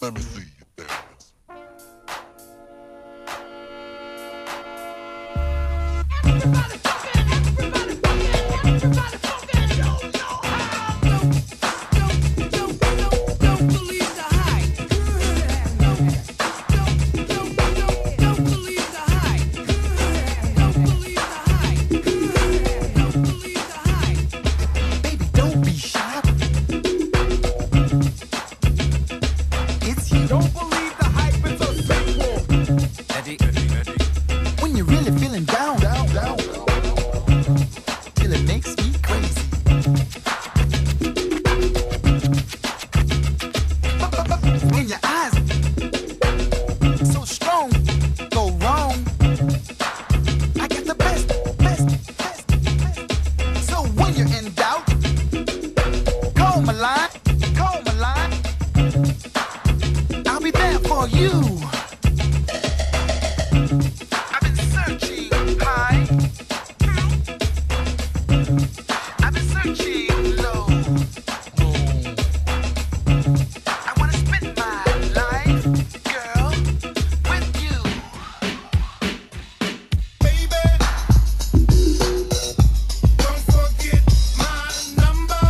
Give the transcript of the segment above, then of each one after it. Let me see you dance. Everybody jump in, everybody rock in, everybody jump in. Yo, yo, I don't believe the hype. Don't believe the hype. Don't believe the hype. Don't believe the hype. Baby, don't be shy. It's you. Don't believe the hype. It's a sequel. Eddie. When you're really feeling down. I'll be there for you. I've been searching high. I've been searching low. I wanna spend my life, girl, with you, baby. Don't forget my number.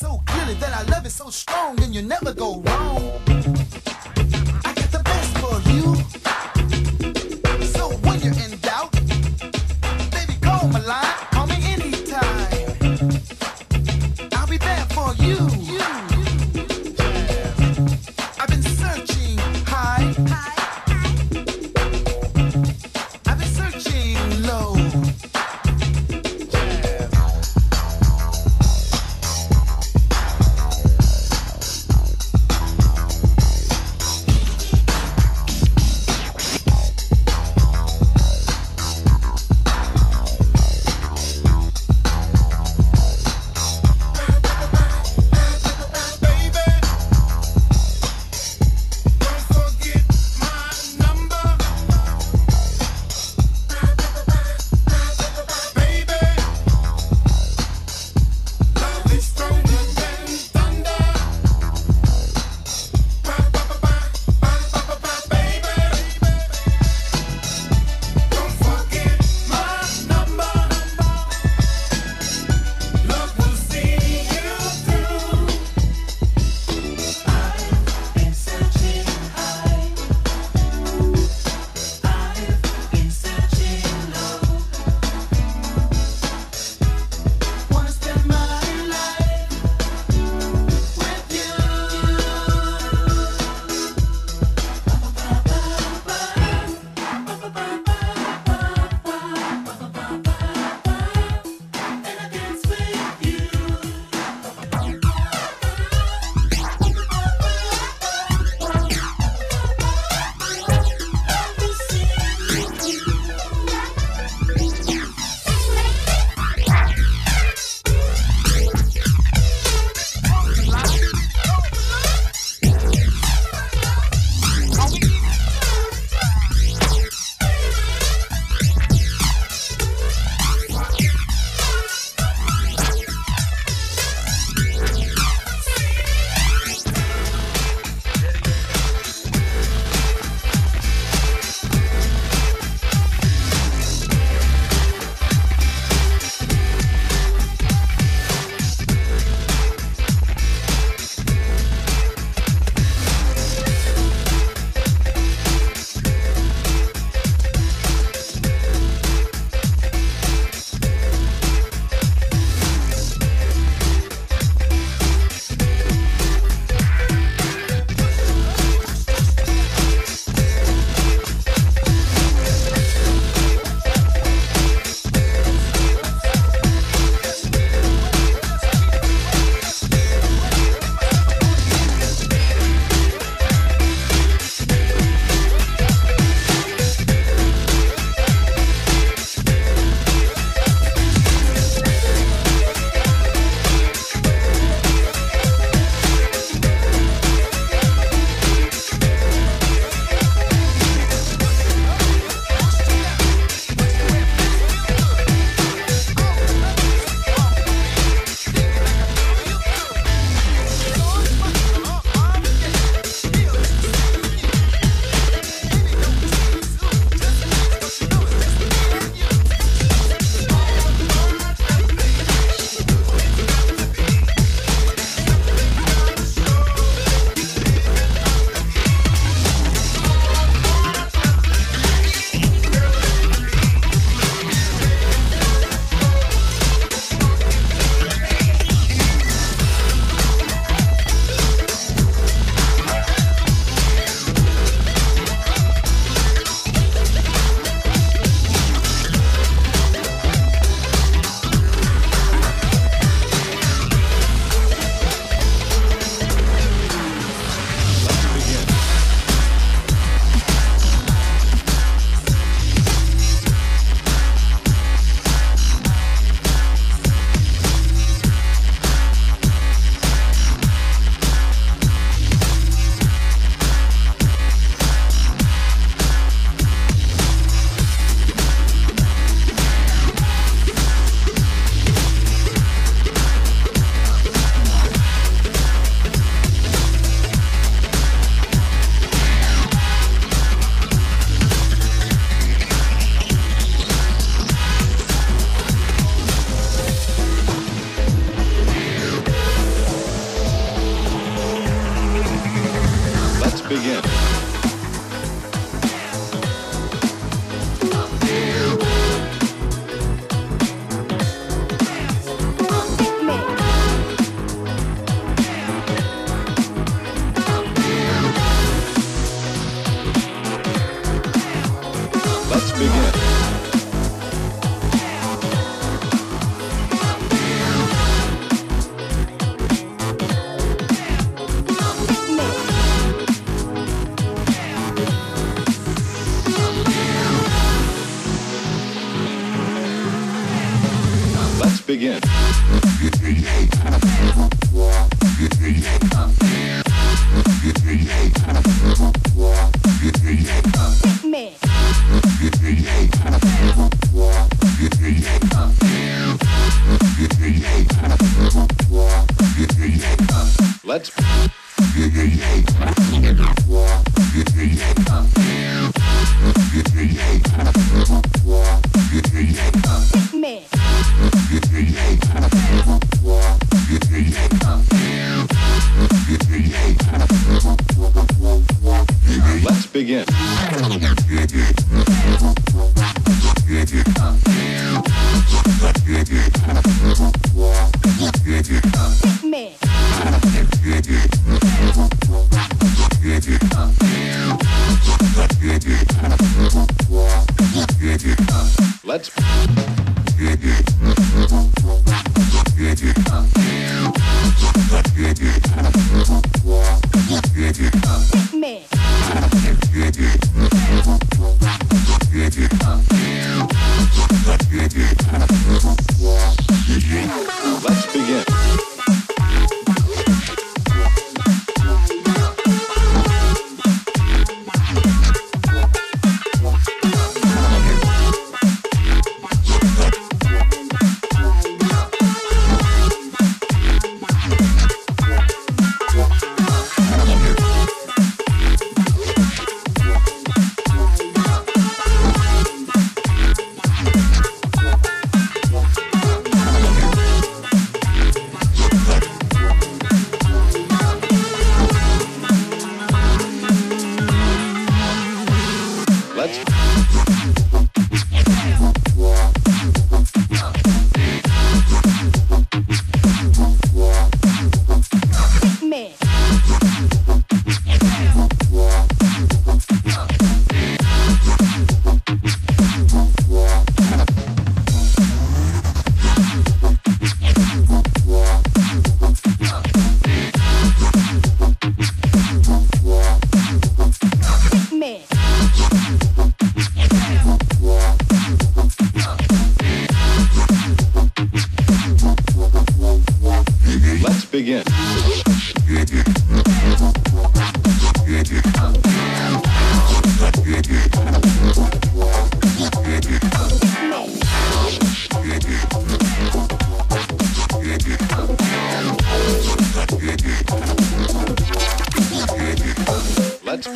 So clearly that I love it so strong, and you never go wrong. I got the best for you. So when you're in doubt, baby, call my line. Call me anytime. I'll be there for you. I've been searching high. I've been searching low. Begin. Let's begin. Let's begin. Let's begin. Let's Begin. Let's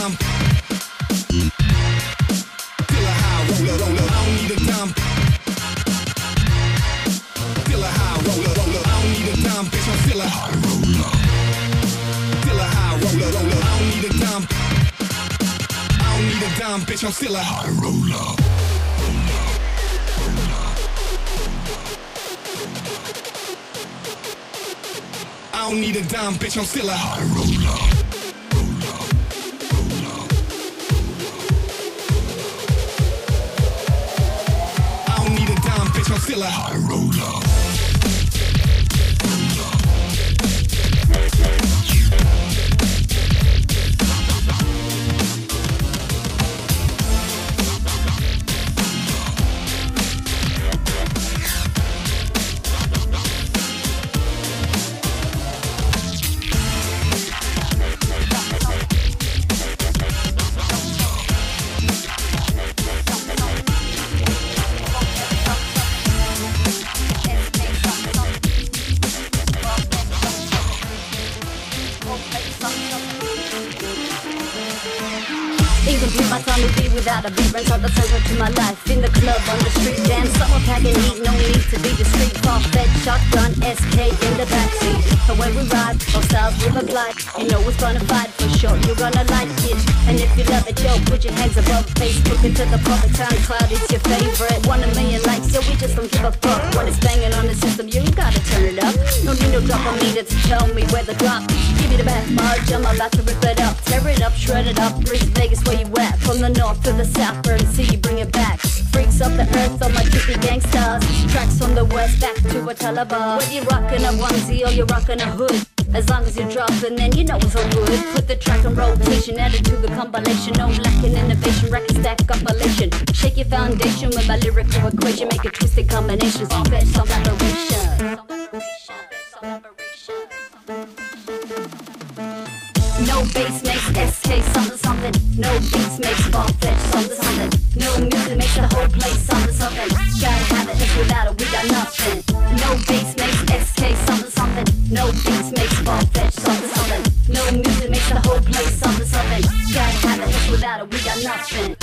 dump. Feel a high roller, roller, I don't need a dump. Feel a high roller, roller, I don't need a dump. Bitch, I feel a high roller. Feel a high roller, roller, I don't need a dump. I don't need a dump, bitch, I'm still a high roller. I don't need a dime, bitch, I'm still a high roller. Roller, roller. I don't need a dime, bitch, I'm still a high roller. Without a big rent, all the pleasure to my life. In the club, on the street, damn, summer packing heat. No need to be discreet. Far-fetched, shotgun, SK in the backseat. And when we ride, our styles will apply. You know it's gonna fight, for sure you're gonna like it. And if you love it, yo, put your hands above Facebook. Into the public time cloud, it's your favorite. 1 million likes, yo, we just don't give a fuck. When it's banging on the system, you gotta turn it up. No need no drop on me to tell me where the drop. Give me the back march, I'm about to rip it up. Tear it up, shred it up, Las Vegas where you at. From the north to the south, burn city, bring it back. Freaks of the earth, all my trippy gangsters. Tracks from the west back to a Taliban. Whether you're rockin' a onesie or you're rockin' a hood, as long as you're droppin', then you know it's all good. Put the track on rotation, add it to the compilation. No lacking innovation, record stack compilation. Shake your foundation with my lyrical equation. Make a twisted combination, all bad, some aberration. No bass makes SK something something. No beats makes far-fetched something something. No music makes the whole place something something. Gotta have it, if without it we got nothing. No bass makes SK something something. No beats makes far-fetched something something. No music makes the whole place something something. Gotta have it, if without it we got nothing.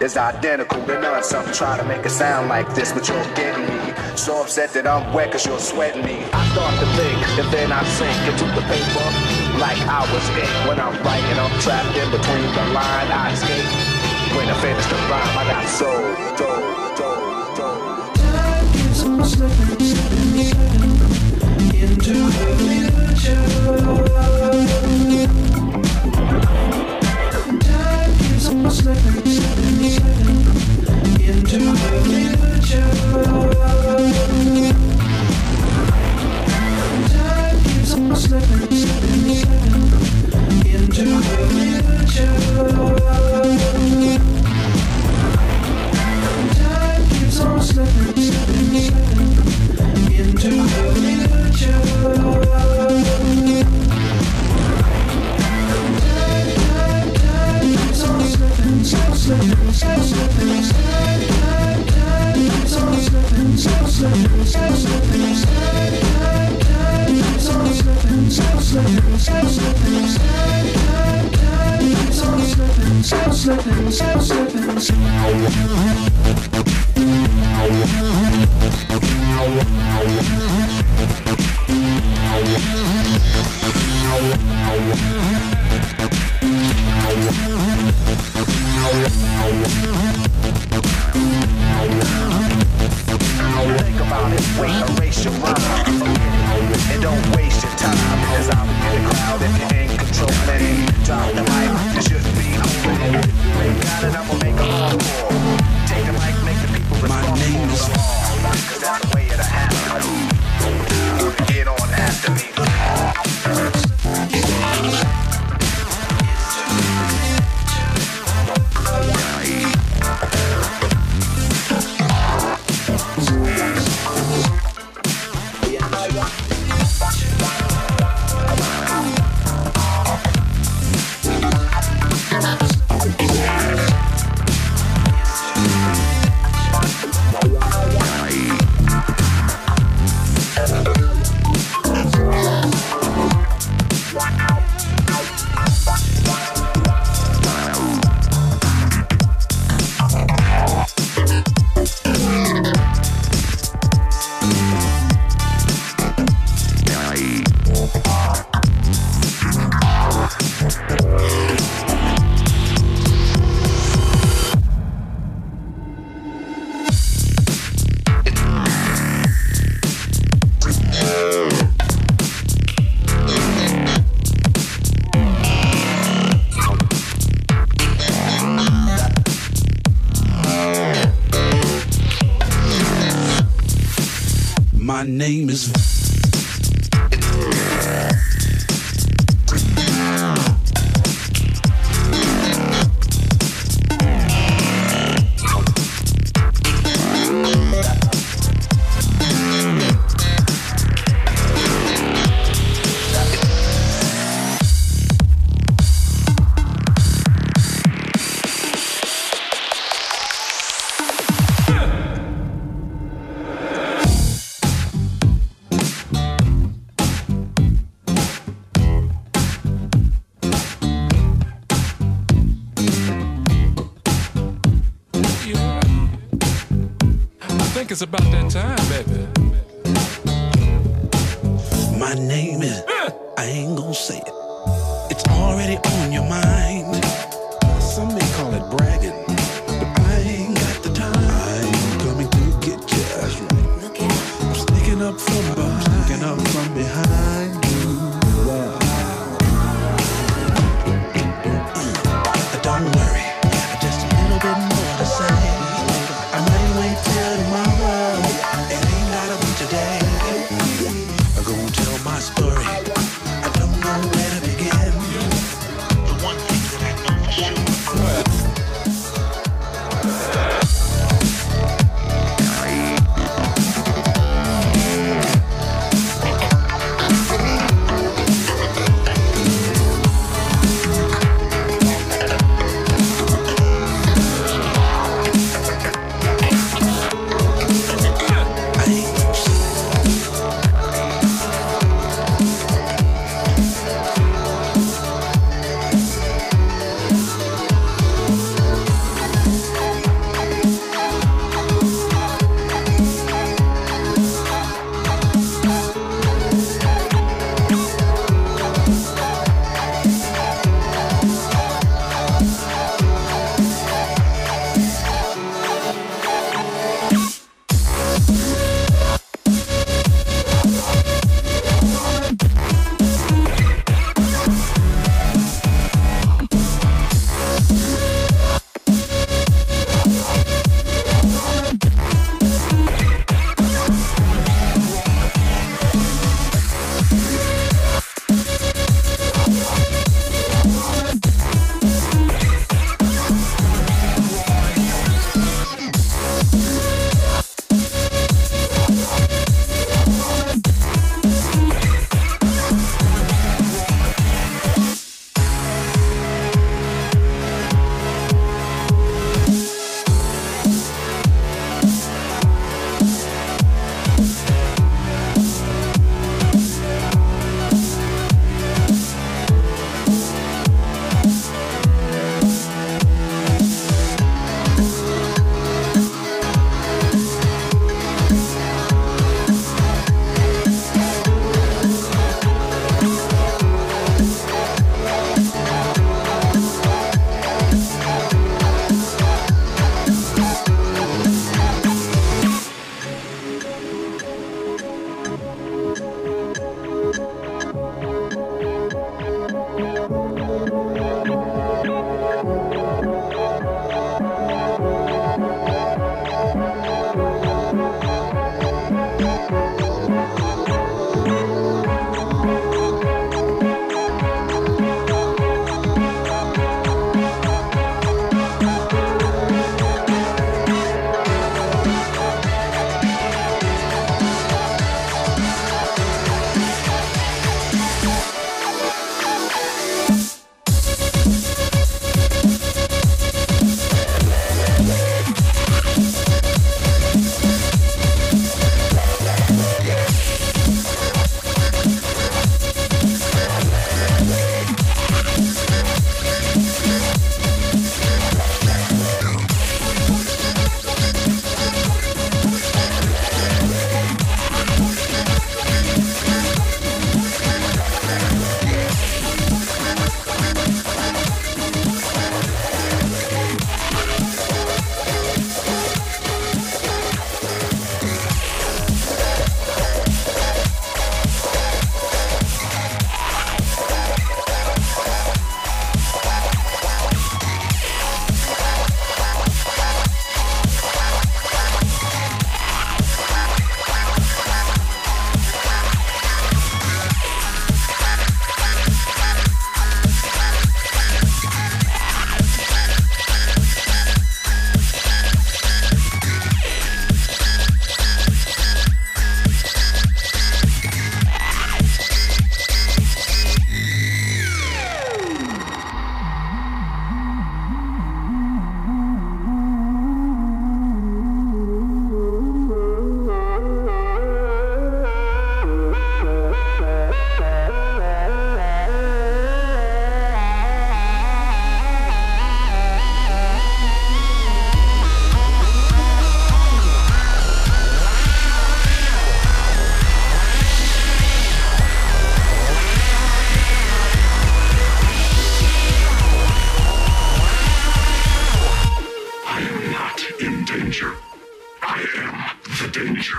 is identical to none. Something trying to make it sound like this, but you're getting me. So upset that I'm wet cause you're sweating me. I start to think and then I sink into the paper like I was in. When I'm writing, I'm trapped in between the line. I escape when I finish the rhyme. I got soul, into the future. Into the future. My name is it's about that time, baby. My name is, I ain't gonna say it. It's already on your mind. Some may call it bragging, but I ain't got the time. I ain't coming to get you, that's right. Okay. I'm sneaking up from behind. Sneaking up from behind you. Don't worry, just a little bit more to say. I might wait till tomorrow. Story. I don't know where to begin. The one thing that I danger. I am the danger.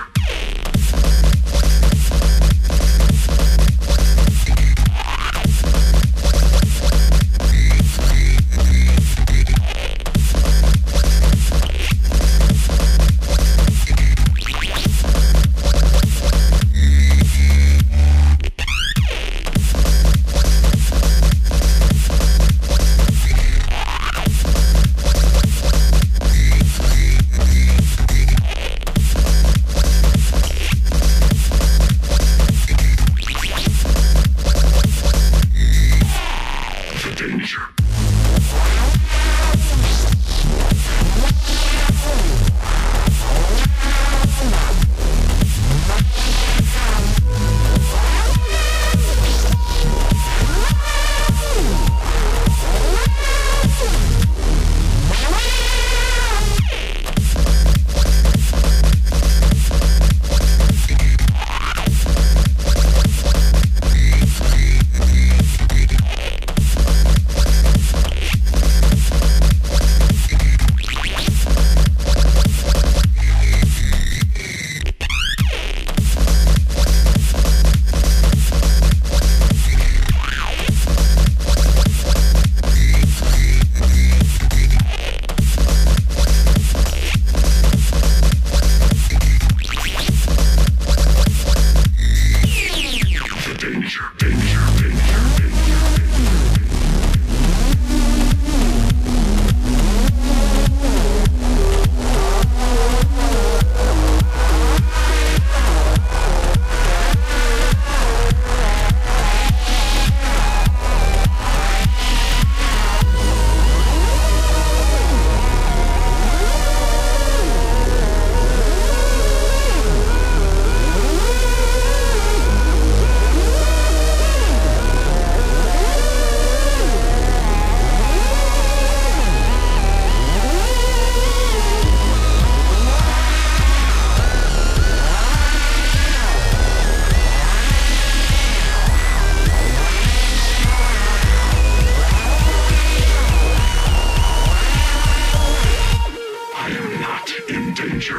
Danger.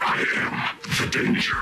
I am the danger.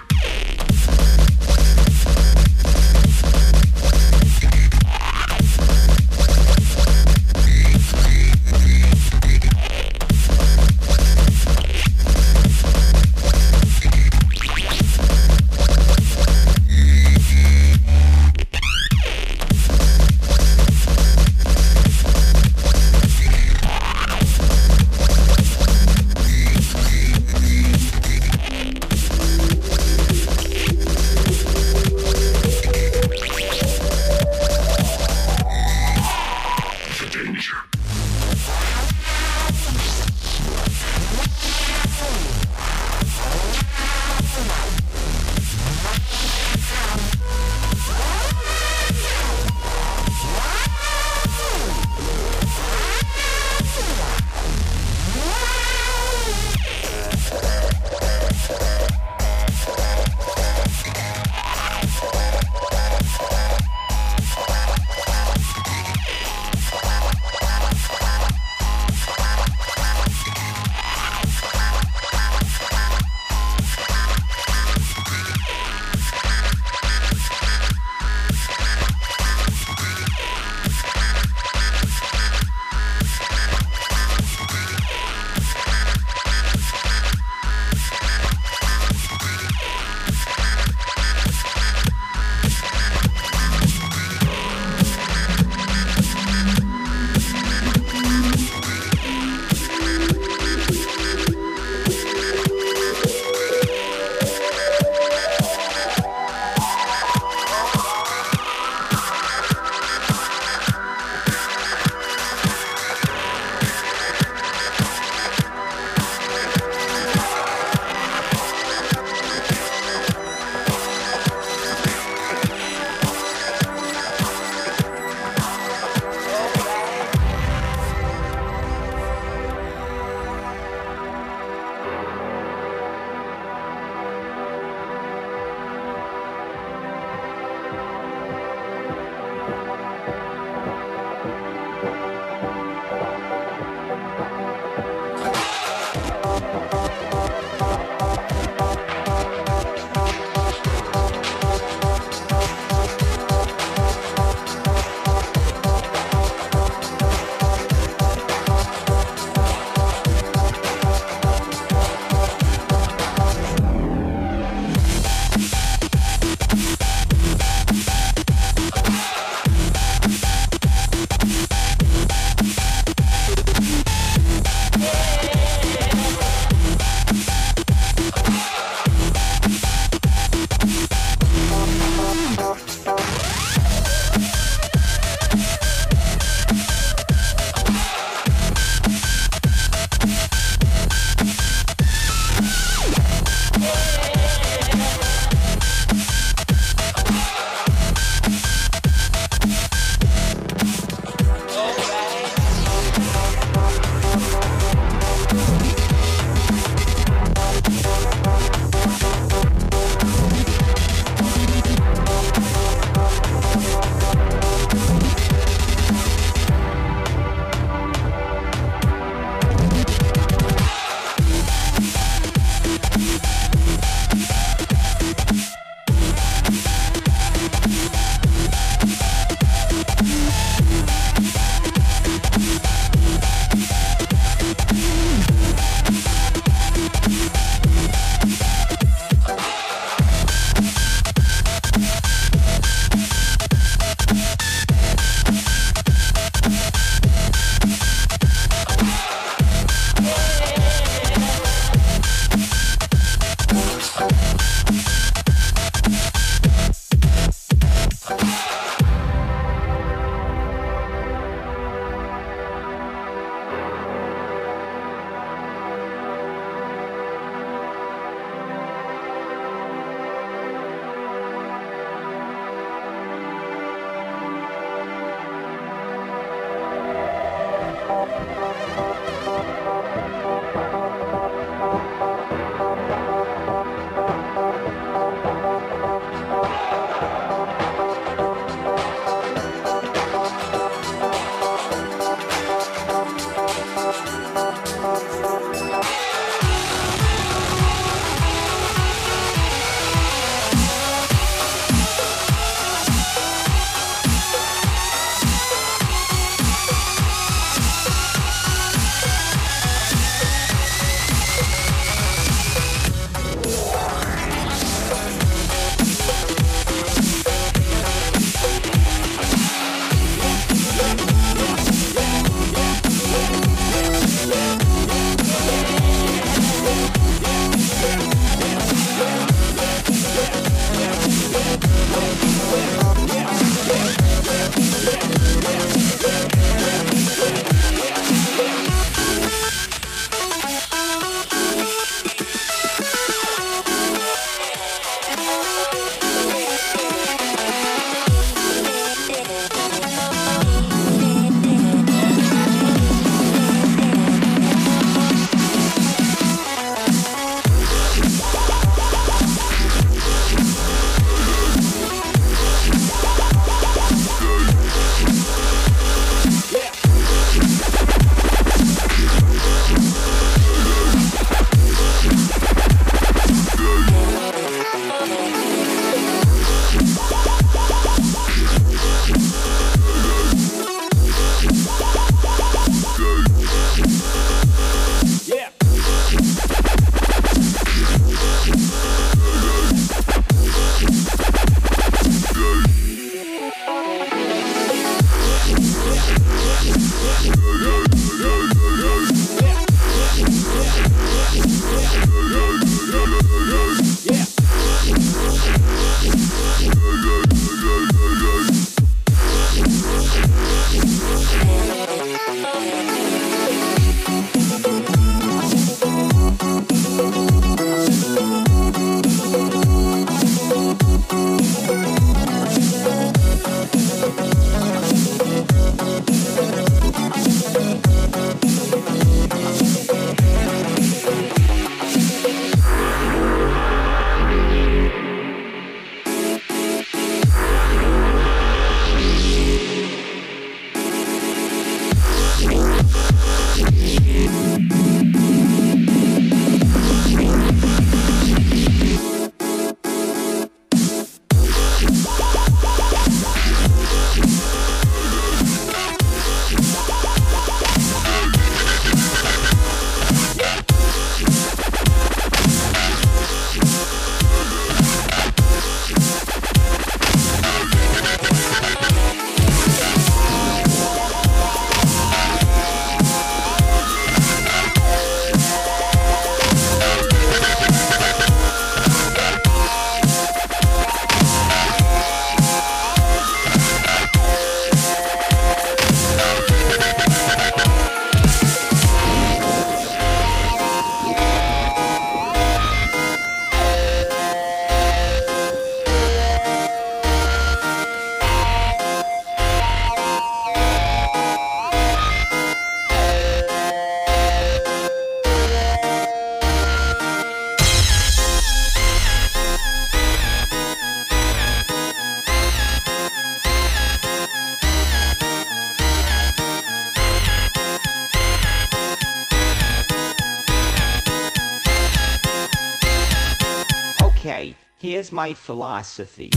Okay, here's my philosophy.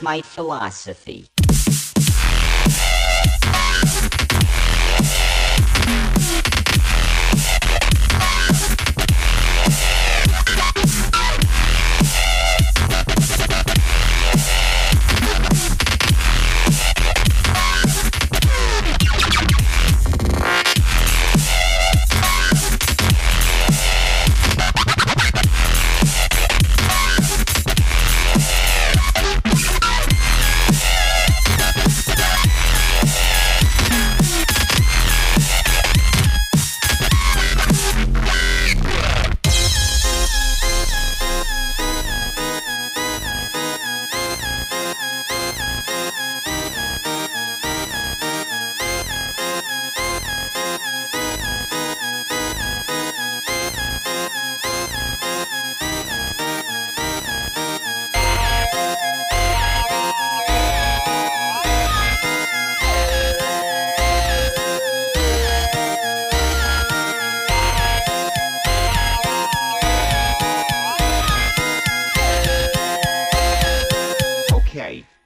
My philosophy.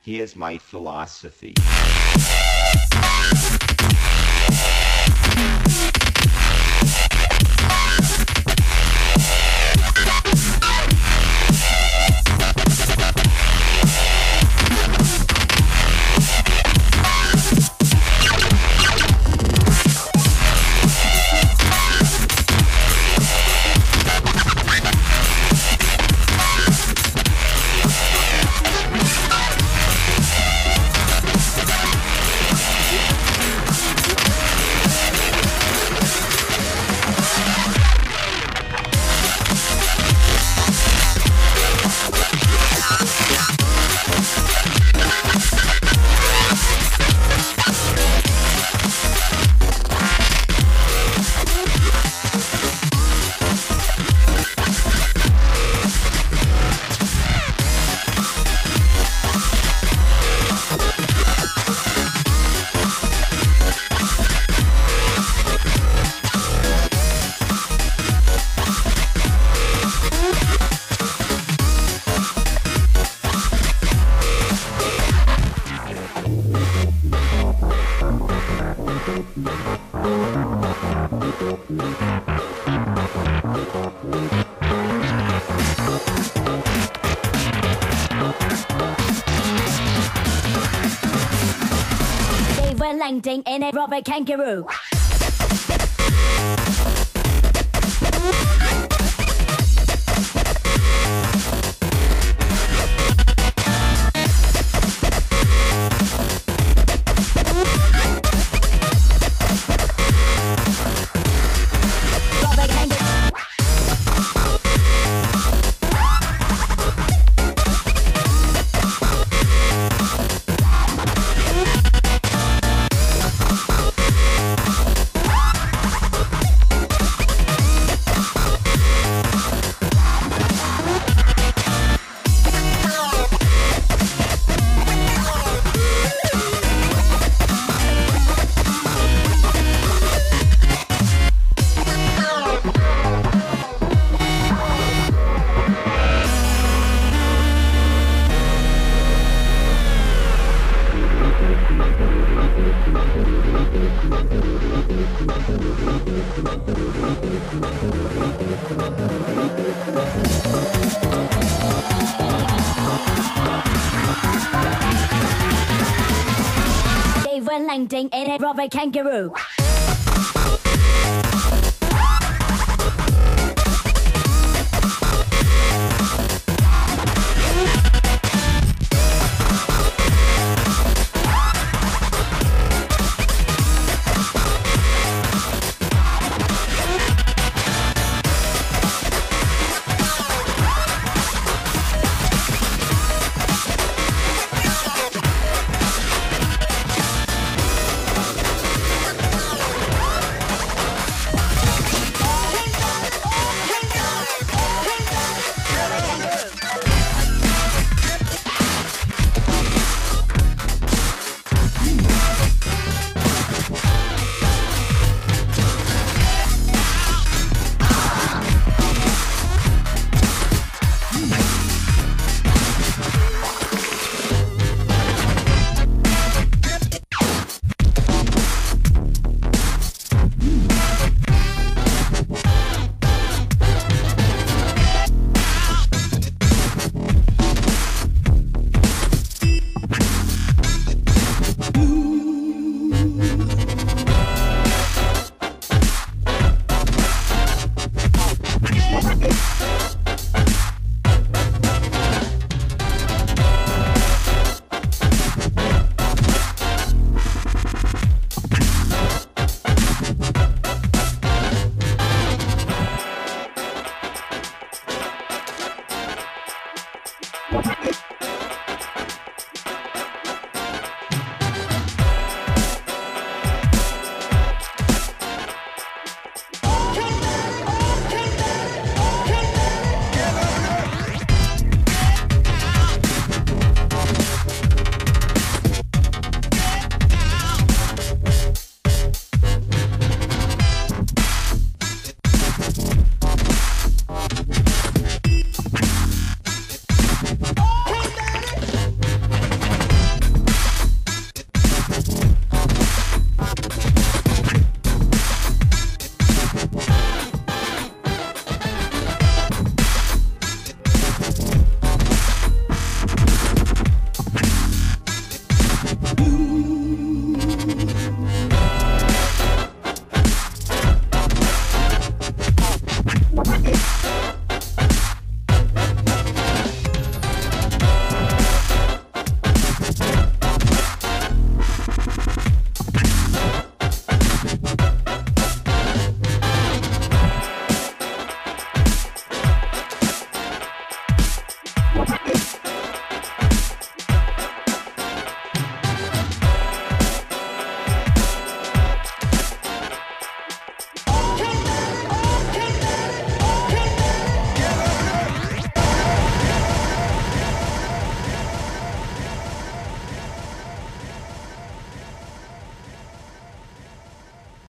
Here's my philosophy. They were landing in a rubber kangaroo. Lang ding in a rubber kangaroo.